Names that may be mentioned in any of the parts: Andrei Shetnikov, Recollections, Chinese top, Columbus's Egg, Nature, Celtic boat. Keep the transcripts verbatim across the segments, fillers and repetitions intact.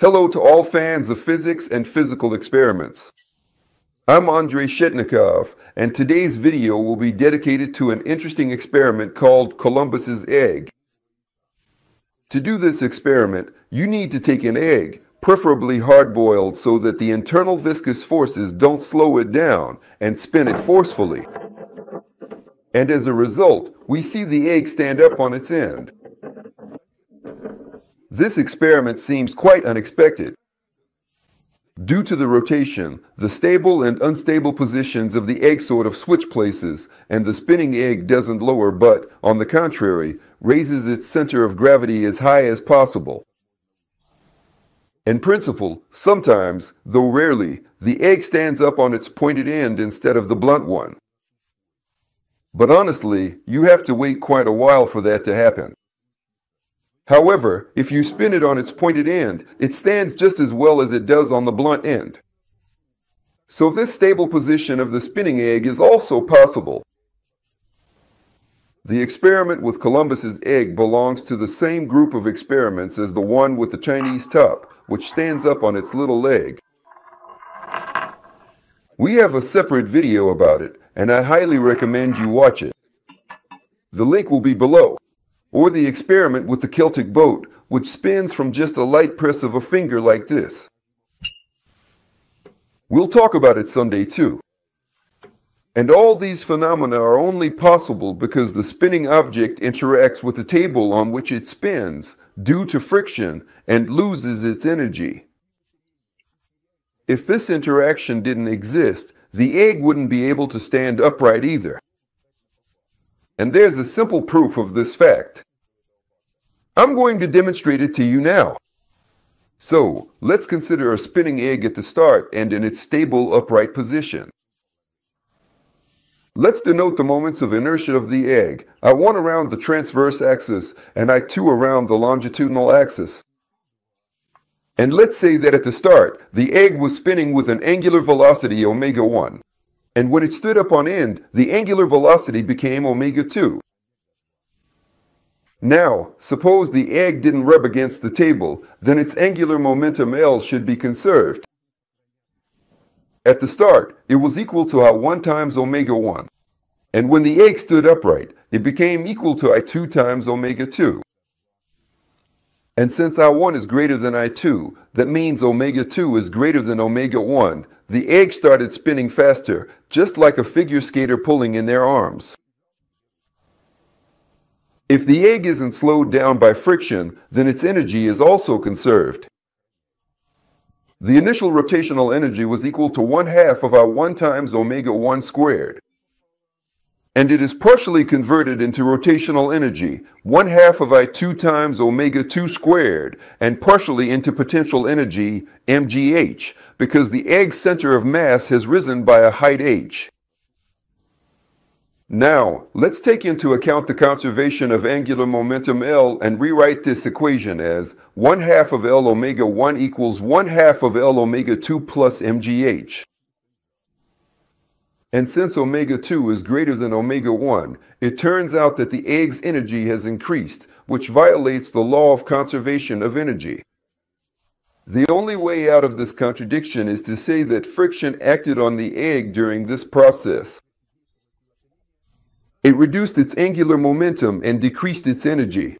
Hello to all fans of physics and physical experiments. I'm Andrei Shetnikov, and today's video will be dedicated to an interesting experiment called Columbus's Egg. To do this experiment, you need to take an egg, preferably hard-boiled so that the internal viscous forces don't slow it down, and spin it forcefully. And as a result, we see the egg stand up on its end. This experiment seems quite unexpected. Due to the rotation, the stable and unstable positions of the egg sort of switch places, and the spinning egg doesn't lower but, on the contrary, raises its center of gravity as high as possible. In principle, sometimes, though rarely, the egg stands up on its pointed end instead of the blunt one. But honestly, you have to wait quite a while for that to happen. However, if you spin it on its pointed end, it stands just as well as it does on the blunt end. So this stable position of the spinning egg is also possible. The experiment with Columbus's egg belongs to the same group of experiments as the one with the Chinese top, which stands up on its little leg. We have a separate video about it, and I highly recommend you watch it. The link will be below. Or the experiment with the Celtic boat, which spins from just a light press of a finger like this. We'll talk about it someday too. And all these phenomena are only possible because the spinning object interacts with the table on which it spins due to friction and loses its energy. If this interaction didn't exist, the egg wouldn't be able to stand upright either. And there's a simple proof of this fact. I'm going to demonstrate it to you now. So, let's consider a spinning egg at the start and in its stable upright position. Let's denote the moments of inertia of the egg. I one around the transverse axis and I two around the longitudinal axis. And let's say that at the start, the egg was spinning with an angular velocity omega one. And when it stood up on end, the angular velocity became omega two. Now, suppose the egg didn't rub against the table, then its angular momentum L should be conserved. At the start, it was equal to I one times omega one. And when the egg stood upright, it became equal to I two times omega two. And since I one is greater than I two, that means omega two is greater than omega one. The egg started spinning faster, just like a figure skater pulling in their arms. If the egg isn't slowed down by friction, then its energy is also conserved. The initial rotational energy was equal to one half of I one times omega one squared. And it is partially converted into rotational energy, one half of I two times omega two squared, and partially into potential energy, m g h, because the egg's center of mass has risen by a height h. Now, let's take into account the conservation of angular momentum L and rewrite this equation as one half of L omega one equals one half of L omega two plus m g h. And since omega two is greater than omega one, it turns out that the egg's energy has increased, which violates the law of conservation of energy. The only way out of this contradiction is to say that friction acted on the egg during this process. It reduced its angular momentum and decreased its energy.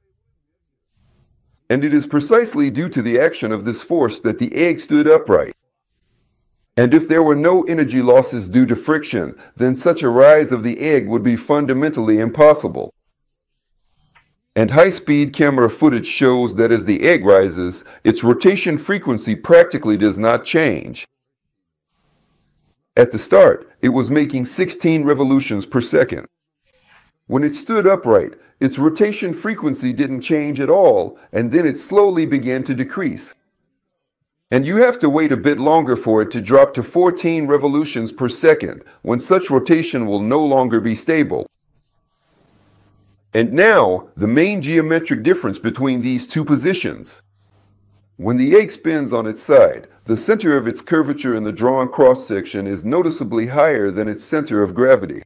And it is precisely due to the action of this force that the egg stood upright. And if there were no energy losses due to friction, then such a rise of the egg would be fundamentally impossible. And high-speed camera footage shows that as the egg rises, its rotation frequency practically does not change. At the start, it was making sixteen revolutions per second. When it stood upright, its rotation frequency didn't change at all, and then it slowly began to decrease. And you have to wait a bit longer for it to drop to fourteen revolutions per second, when such rotation will no longer be stable. And now, the main geometric difference between these two positions. When the egg spins on its side, the center of its curvature in the drawn cross-section is noticeably higher than its center of gravity.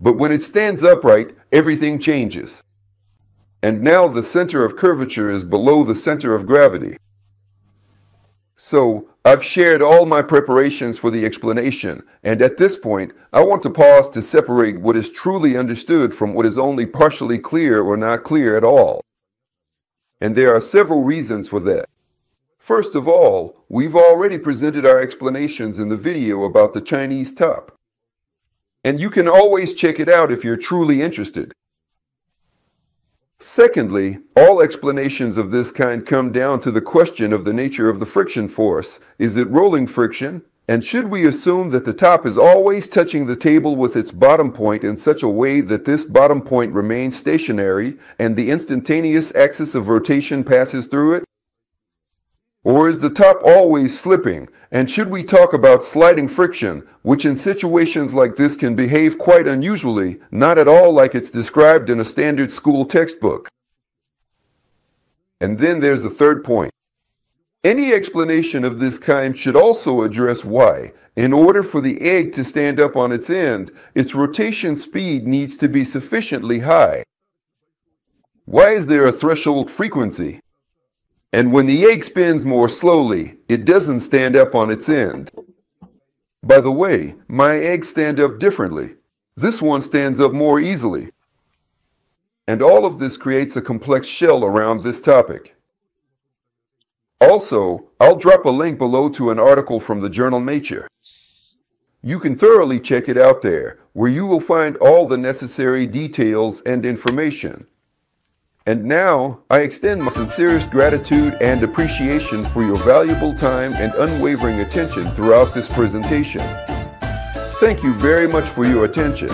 But when it stands upright, everything changes. And now the center of curvature is below the center of gravity. So I've shared all my preparations for the explanation, and at this point, I want to pause to separate what is truly understood from what is only partially clear or not clear at all. And there are several reasons for that. First of all, we've already presented our explanations in the video about the Chinese top. And you can always check it out if you're truly interested. Secondly, all explanations of this kind come down to the question of the nature of the friction force. Is it rolling friction? And should we assume that the top is always touching the table with its bottom point in such a way that this bottom point remains stationary and the instantaneous axis of rotation passes through it? Or is the top always slipping? And should we talk about sliding friction, which in situations like this can behave quite unusually, not at all like it's described in a standard school textbook? And then there's a third point. Any explanation of this kind should also address why, in order for the egg to stand up on its end, its rotation speed needs to be sufficiently high. Why is there a threshold frequency? And when the egg spins more slowly, it doesn't stand up on its end. By the way, my eggs stand up differently. This one stands up more easily. And all of this creates a complex shell around this topic. Also, I'll drop a link below to an article from the journal Nature. You can thoroughly check it out there, where you will find all the necessary details and information. And now, I extend my sincerest gratitude and appreciation for your valuable time and unwavering attention throughout this presentation. Thank you very much for your attention.